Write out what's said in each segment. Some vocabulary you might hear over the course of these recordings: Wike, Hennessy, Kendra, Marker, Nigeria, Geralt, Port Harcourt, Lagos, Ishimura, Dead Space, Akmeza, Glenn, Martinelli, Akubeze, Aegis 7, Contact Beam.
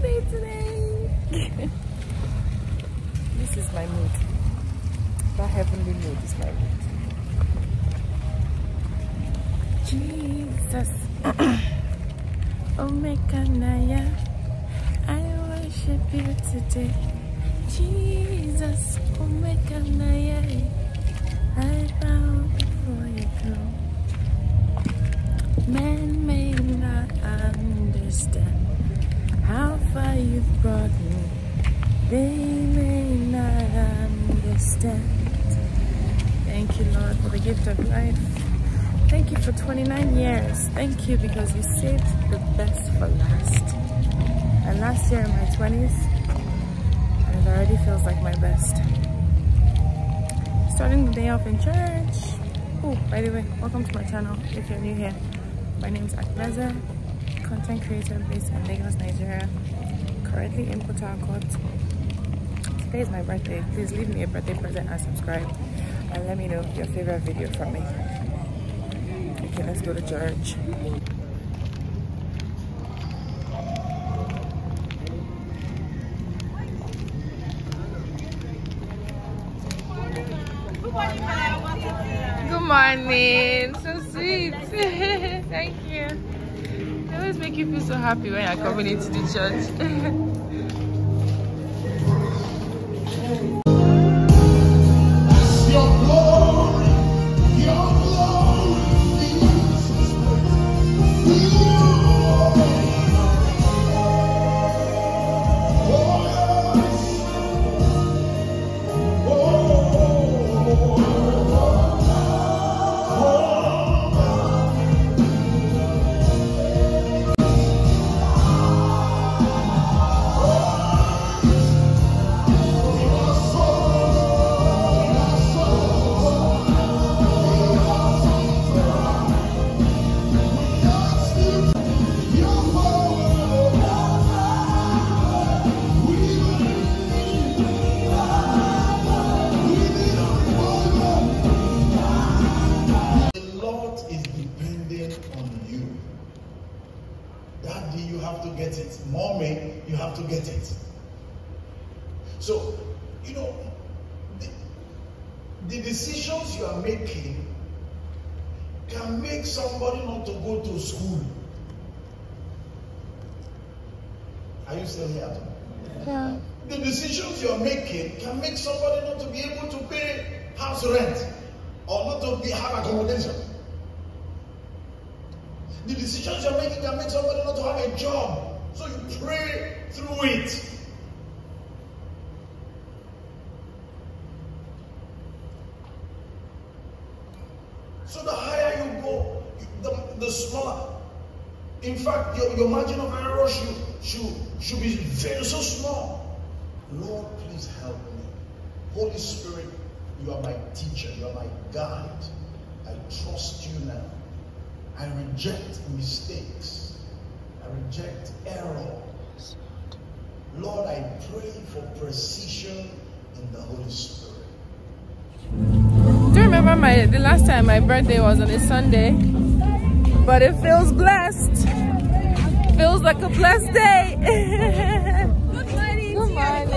birthday today. This is my mood. That heavenly mood is my mood. Jesus. Omekanaya, I worship you today. Jesus, Omekanaya, I bow before your throne. Men may not understand how far you've brought me. They may not understand. Thank you, Lord, for the gift of life. Thank you for 29 years. Thank you because you saved the best for last. And last year in my 20s, and it already feels like my best. Starting the day off in church. Oh, by the way, welcome to my channel if you're new here. My name is Akmeza, content creator based in Lagos, Nigeria. Currently in Port Harcourt. Today is my birthday. Please leave me a birthday present and subscribe. And let me know your favorite video from me. Okay, let's go to church. Good morning. So sweet. Thank you. They always make you feel so happy when you're coming into the church. So, you know, the decisions you are making can make somebody not to go to school. Are you still here? Yeah. The decisions you are making can make somebody not to be able to pay house rent or not to have accommodation. The decisions you are making can make somebody not to have a job. So you pray through it. So the higher you go, the smaller. In fact, your margin of error should be very so small. Lord, please help me. Holy Spirit, you are my teacher, you are my guide. I trust you now. I reject mistakes. I reject error. Lord, I pray for precision in the Holy Spirit. Do you remember the last time my birthday was on a Sunday? But it feels blessed. Feels like a blessed day. Good morning. Good morning.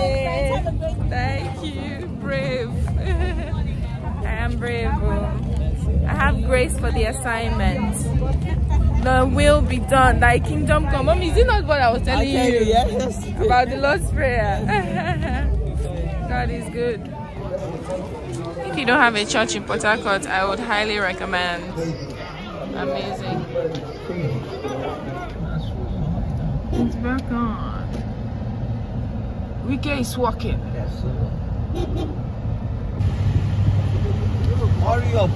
Thank you. Brave. I am brave. I have grace for the assignment. The will be done, thy kingdom come. Mommy, is it not what I was telling you? Yes. About the Lord's Prayer. God is good. If you don't have a church in Port Harcourt, I would highly recommend. Amazing. It's back on. Wike is walking. Yes. Hurry up.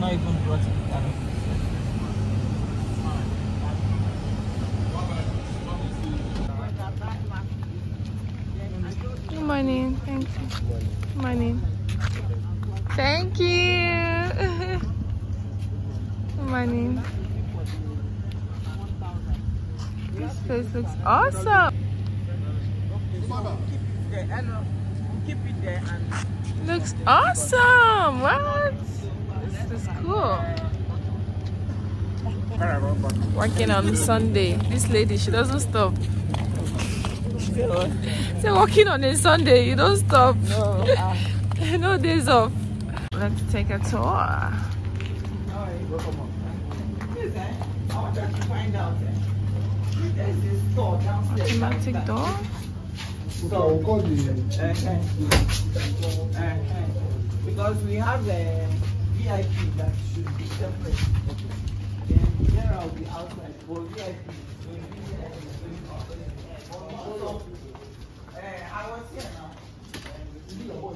Not even brought it. Good morning, thank you. Good morning. Thank you. Good morning. This place looks awesome. Keep it there and looks awesome. What? This is cool. Working on Sunday. This lady, she doesn't stop. So working on a Sunday, you don't stop. No, no days off. Let's take a tour. I want us to find out. There's this store downstairs. Automatic door. So we'll call the. Because we have a VIP that should be separate. And there I'll be outside for VIP. I was here now.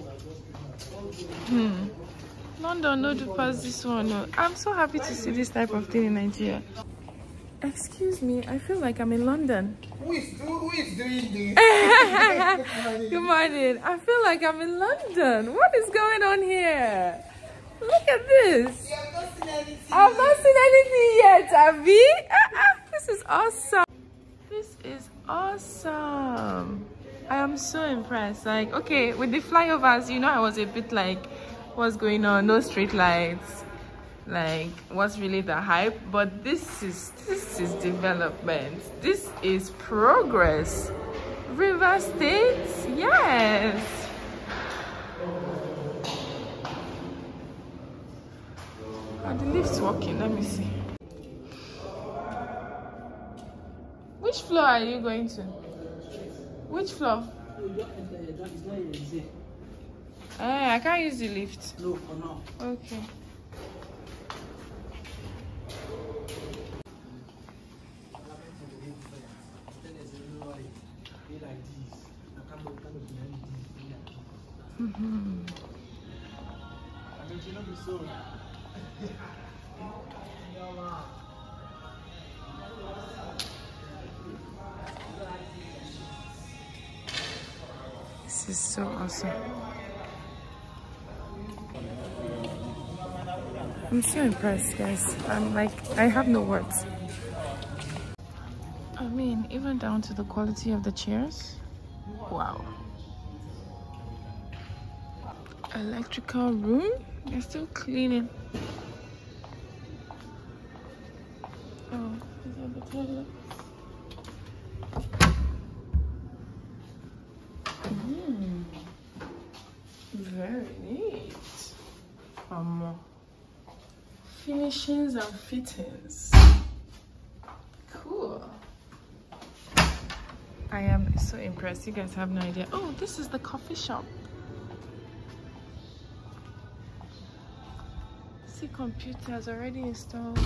London, no do pass this one. No. I'm so happy to see this type of thing in Nigeria. Excuse me, I feel like I'm in London. Who is doing this? Good morning. I feel like I'm in London. What is going on here? Look at this. I've not seen anything yet, Abby. This is awesome. This is awesome. I am so impressed. Like, okay, with the flyovers, you know, I was a bit like, what's going on? No street lights. Like, what's really the hype? But this is development. This is progress. River State, yes. Oh, the lift's working. Let me see. Which floor are you going to? Which floor? I can't use the lift. No, for now. Okay. This is so awesome. I'm so impressed, guys. I'm like, I have no words. I mean, even down to the quality of the chairs. Wow. Electrical room. They're still cleaning. Oh, these are the toilets. Very neat. Finishings and fittings. Cool. I am so impressed. You guys have no idea. Oh, this is the coffee shop. See, computers already installed.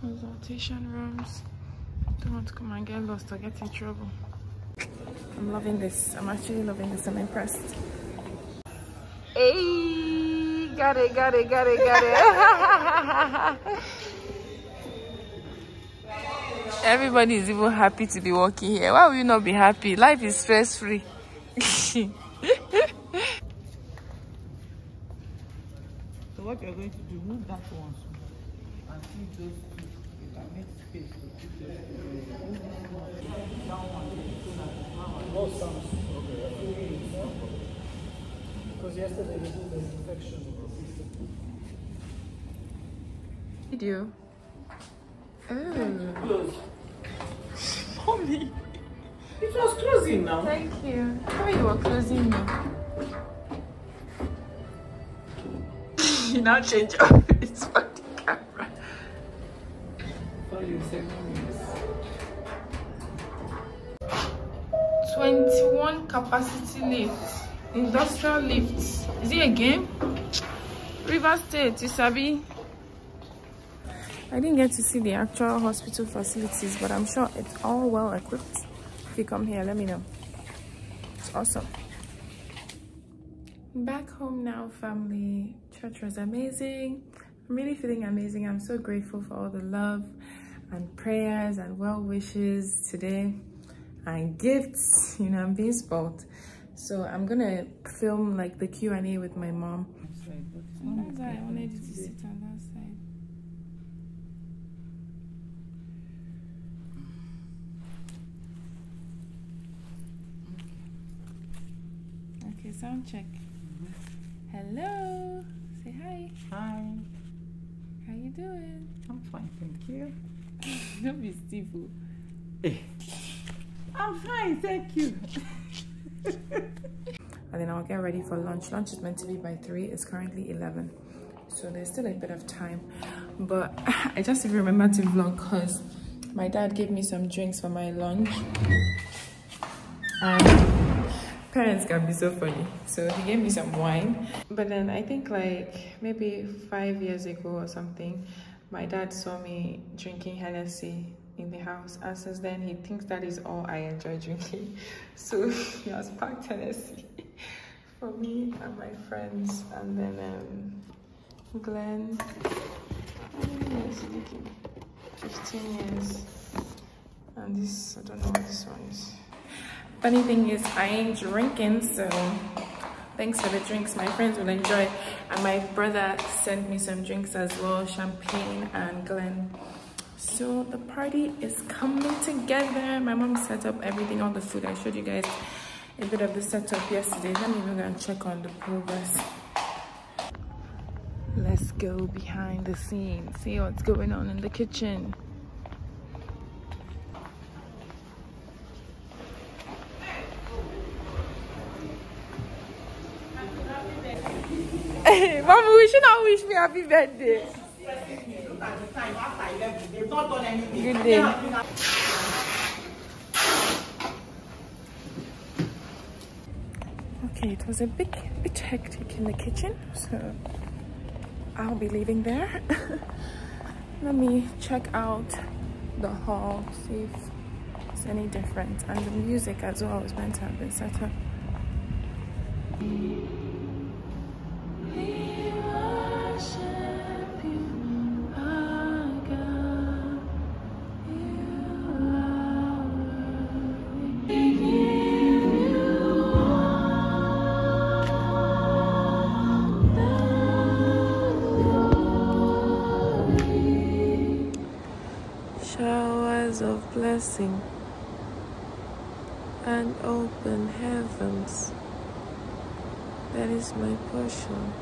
Consultation rooms. Don't want to come and get lost or get in trouble. I'm loving this. I'm actually loving this. I'm impressed. Hey, got it. Everybody is even happy to be walking here. Why will you not be happy? Life is stress-free. So what you're going to do, move that one and see those two. You can make space to keep those two. That one is so that the because yesterday we did the infection video. Oh. Mommy. It was closing now. Thank you. Oh, you were closing now. You now change your face for the camera. For 7 minutes. 21 capacity lifts. Industrial lifts. Is it a game? River State, you sabi. I didn't get to see the actual hospital facilities, but I'm sure it's all well equipped. If you come here, let me know. It's awesome. Back home now, family. Church was amazing. I'm really feeling amazing. I'm so grateful for all the love and prayers and well wishes today and gifts. You know, I'm being spoiled. So I'm gonna film like the Q&A with my mom. Sometimes I wanted you to sit on that side. Okay, sound check. Mm-hmm. Hello. Say hi. Hi. How you doing? I'm fine, thank you. Don't be stiff. Hey. I'm fine, thank you. And then I'll get ready for lunch. Lunch is meant to be by 3. It's currently 11. So there's still a bit of time. But I just remembered to vlog because my dad gave me some drinks for my lunch. And parents can be so funny. So he gave me some wine. But then I think like maybe 5 years ago or something, my dad saw me drinking Hennessy in the house, and since then he thinks that is all I enjoy drinking. So he has packed Hennessy for me and my friends, and then Glenn, how many years is looking? 15 years, and this, I don't know what this one is. Funny thing is, I ain't drinking, so thanks for the drinks, my friends will enjoy. And my brother sent me some drinks as well, champagne and Glenn. So the party is coming together. My mom set up everything, all the food. I showed you guys a bit of the setup yesterday. Let me go and check on the progress. Let's go behind the scenes, see what's going on in the kitchen. Hey, Mama, we should not wish me happy birthday. Good day. Okay, it was a bit hectic in the kitchen, so I'll be leaving there. Let me check out the hall, see if it's any different, and the music as well is meant to have been set up. Of blessing and open heavens, that is my portion.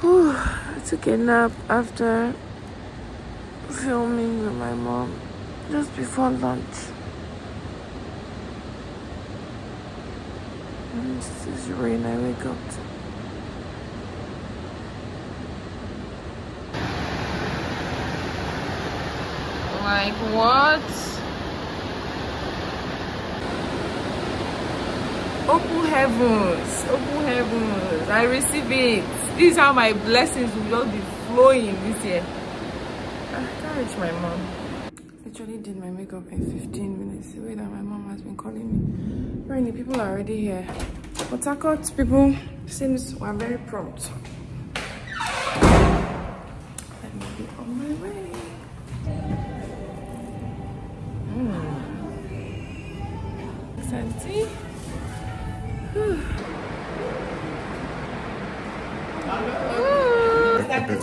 Whew, I took a nap after filming with my mom just before lunch, and this is rain I wake up to. Like what? Open heavens, open heavens. I receive it. This is how my blessings will just be flowing this year. I can't reach my mom. Literally did my makeup in 15 minutes. The way that my mom has been calling me. Really, people are already here. Port Harcourt people seems we're very prompt. Let me be on my way. Sensi.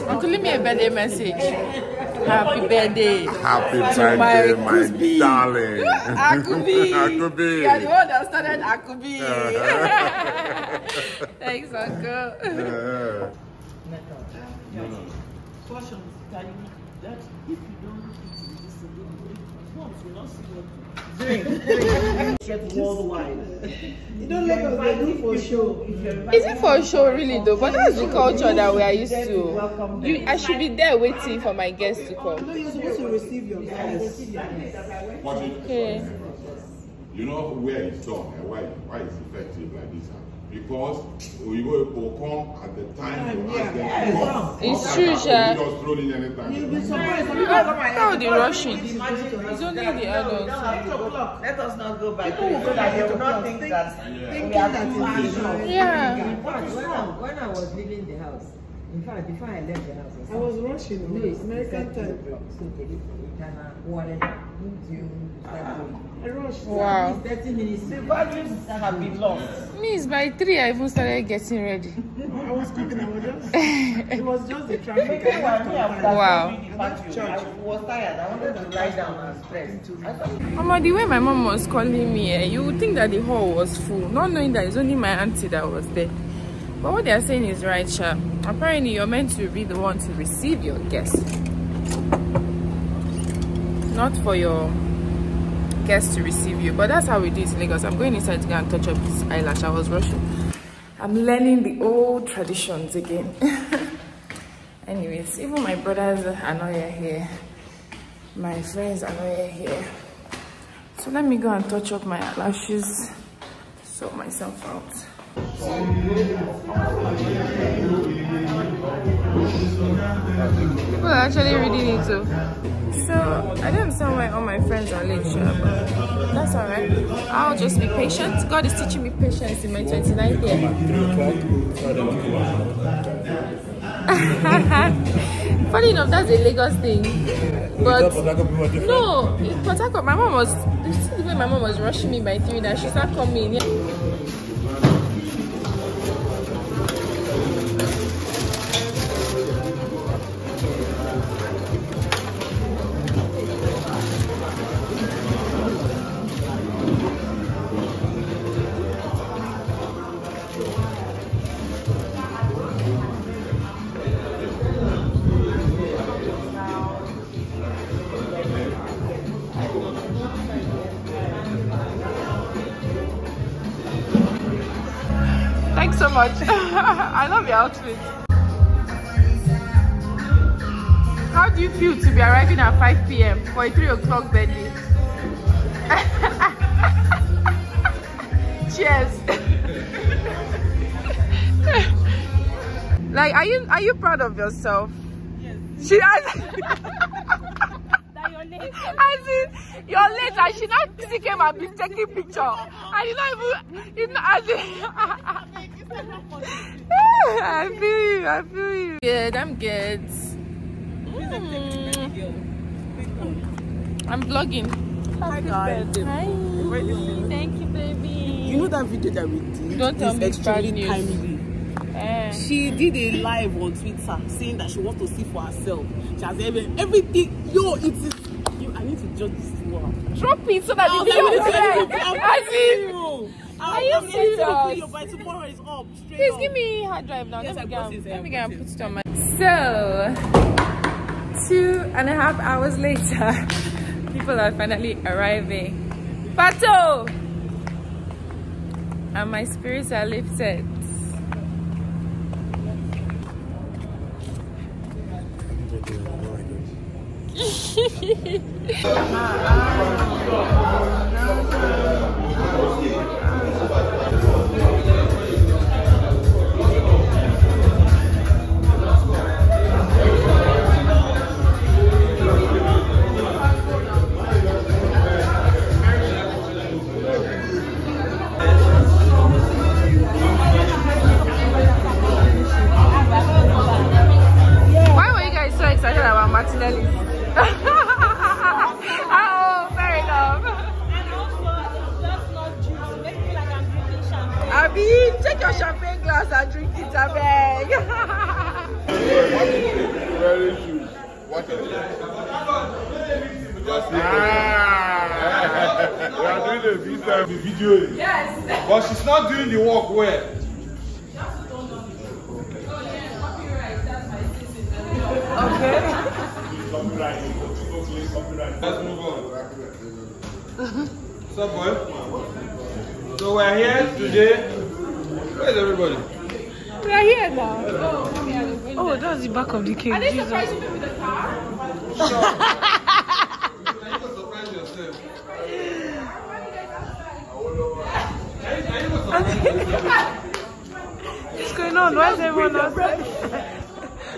Uncle, leave me a birthday message. Happy birthday. Happy birthday, my darling. Akubi. Akubi. You are the one that started Akubi. Thanks, Uncle. Cautions that if you don't eat this, you will not see what. Drink worldwide. You don't let us they do for show. Is it for show really though? But that's the culture that we are used to. I should be there waiting for my guests to come. No, you're supposed to receive your guests. Okay. You know where it's done and why it's effective like this. Because we will come at the time you ask them to come. It's true, Sha. You'll be surprised. How the rushing? It's only the adults. Let us not go back. People will go back. They will not think that. Yeah. When I was leaving the house, in fact, before I left the house, I was rushing. No, it's American time. Wow. 30 minutes. The batteries have been lost. Means by 3 I even started getting ready. I was cooking, it was just the traffic. Wow. I was tired. I wanted to lie down and stress. Mama, the way my mom was calling me, you would think that the hall was full, not knowing that it's only my auntie that was there. But what they are saying is right, Sha. Apparently, you're meant to be the one to receive your guests, not for your guests to receive you. But that's how we do it in Lagos. I'm going inside to go and touch up this eyelash. I was rushing. I'm learning the old traditions again. Anyways, even my brothers are not here. My friends are not here. So let me go and touch up my eyelashes, sort myself out. People are actually reading it too. So I don't understand why all my friends are late, but that's alright. I'll just be patient. God is teaching me patience in my 29th year. Funny enough, that's a Lagos thing. But no, in Port Harcourt, my mom was, this is the way my mom was rushing me by 3 that she started coming. Thanks so much. I love your outfit. How do you feel to be arriving at 5 p.m. for a 3 o'clock birthday? Cheers. Like, are you proud of yourself? Yes. She asked. You're late, and she not physically came and be taking picture. And you not even, I feel you. Good, I'm good. I'm vlogging. Hi guys. Hi. Thank you, baby. You know that video that we did? Don't tell me bad news. She did a live on Twitter saying that she wants to see for herself. She has everything. Yo, it is. I need to judge this one. Drop it so that the video will be there. Are you serious? By tomorrow is up. Please give me hard drive now. Yes, let me go and put it on my. So, 2.5 hours later, people are finally arriving. Pato! And my spirits are lifted. Why were you guys so excited about Martinelli? Take your champagne glass and drink it, I beg. We are doing the video. Yes. But she's not doing the work well. Okay. Let's move on. What's up, boy? So we're here today. Where's everybody? We are here now. Oh, that's the back of the cake. Are they surprising me with the car? Sure. Can you surprise yourself? What's going on? Why is everyone else? You're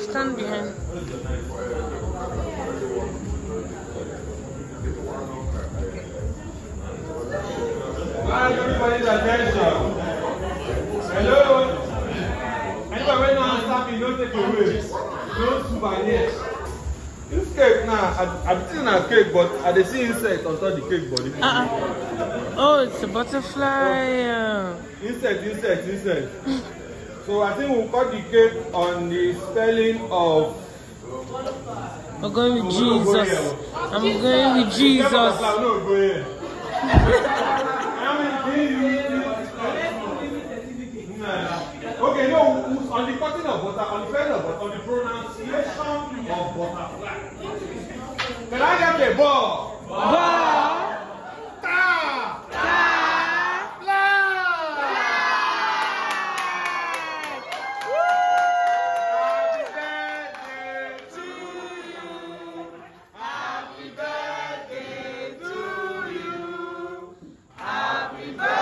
stand behind. Everybody's attention. Hello. I've seen a cake, but I didn't see insect on top the cake body. Oh, it's a butterfly. So, insect. So I think we'll cut the cake on the spelling of. We're going with Jesus. I'm going with Jesus. Okay, no, on the cutting of butter, on the feather, but on the pronunciation of butterfly. Can I get the ball? Ball. Ta. Ta. Fly. Happy birthday to you. Happy birthday to you. Happy birthday.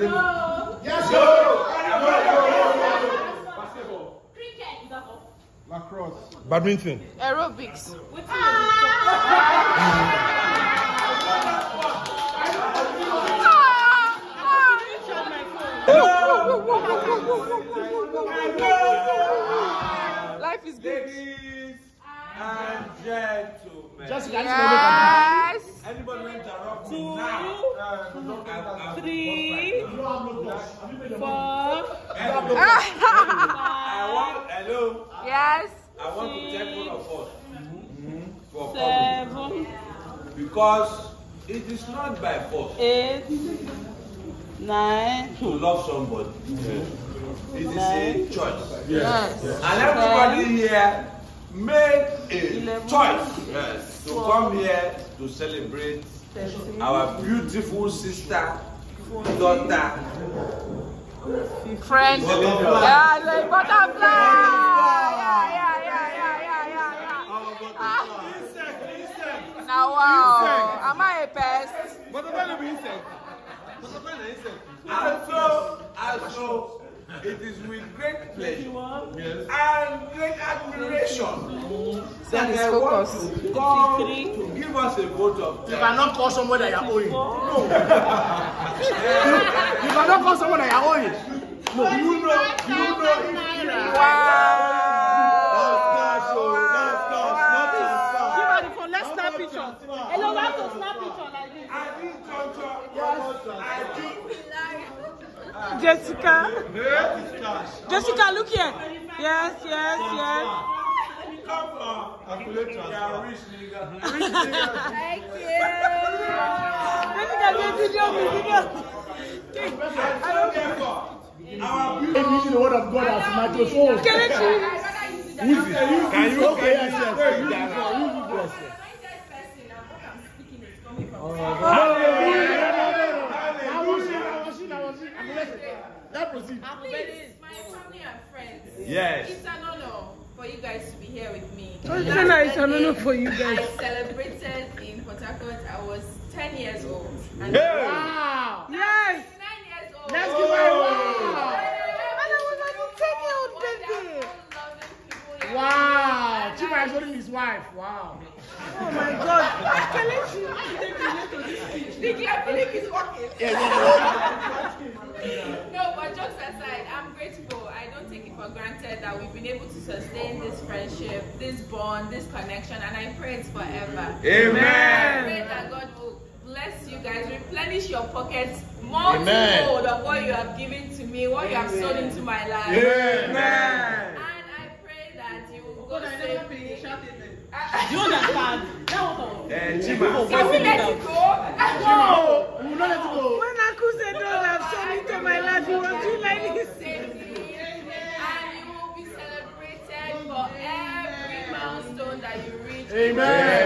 Basketball. Yes, basketball. Cricket. Lacrosse. Badminton. Aerobics. Life is good. Ladies and gentlemen. Just yes. Anybody want to interrupt me now? 2, 3, 4. I want. Hello. Yes. I want to take one of us for 7. Because it is not by force. 8, 9. To love somebody. It is a choice. Yes. Yes. And everybody here made a 11. Choice. Yes. To come here to celebrate 13. Our beautiful sister, 14. Daughter, friend. Butterfly. Yeah, like butterfly. Yeah. Now, wow. Am I a pest? Butterfly will be insect. And so, it is with great pleasure and great admiration that I want to come to give us a vote of thanks. You cannot call someone that you are owing. No. You cannot call someone that you are owing. No. You know. Jessica, look here. Yes. Thank you. Jessica, the word of God as microphone. Please, my family and friends. Yes. It's an honor for you guys to be here with me. It's an honor for you guys. I celebrated in Port Harcourt. I was 10 years old. And wow! Yes! 9 years old. Let's give her a wow! And I was like a 10-year-old baby. Wow! Chima is holding his wife. Wow! Oh my God! I think it's working. No, but jokes aside, I'm grateful. I don't take it for granted that we've been able to sustain this friendship, this bond, this connection, and I pray it's forever. Amen. I pray that God will bless you guys, replenish your pockets multifold of what you have given to me, what you have sown into my life. Amen. And I pray that you will go safely. Do you understand? No. Can we let it go? No. We will not let it go. When Aku said no, I've shown into my life. You will do like this. And you will be celebrated for every milestone that you reach. Amen.